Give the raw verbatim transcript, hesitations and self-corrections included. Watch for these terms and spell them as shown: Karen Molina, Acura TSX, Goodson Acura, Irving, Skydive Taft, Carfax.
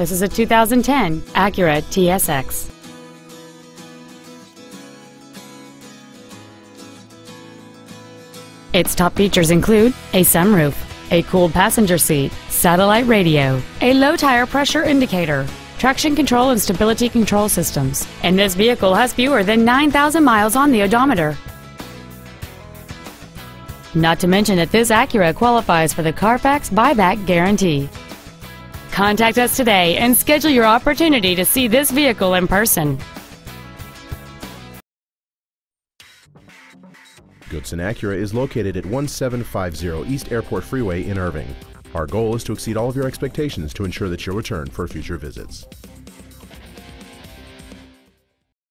This is a two thousand ten Acura T S X. Its top features include a sunroof, a cooled passenger seat, satellite radio, a low tire pressure indicator, traction control and stability control systems, and this vehicle has fewer than nine thousand miles on the odometer. Not to mention that this Acura qualifies for the Carfax buyback guarantee. Contact us today and schedule your opportunity to see this vehicle in person. Goodson Acura is located at one seven five zero East Airport Freeway in Irving. Our goal is to exceed all of your expectations to ensure that you'll return for future visits.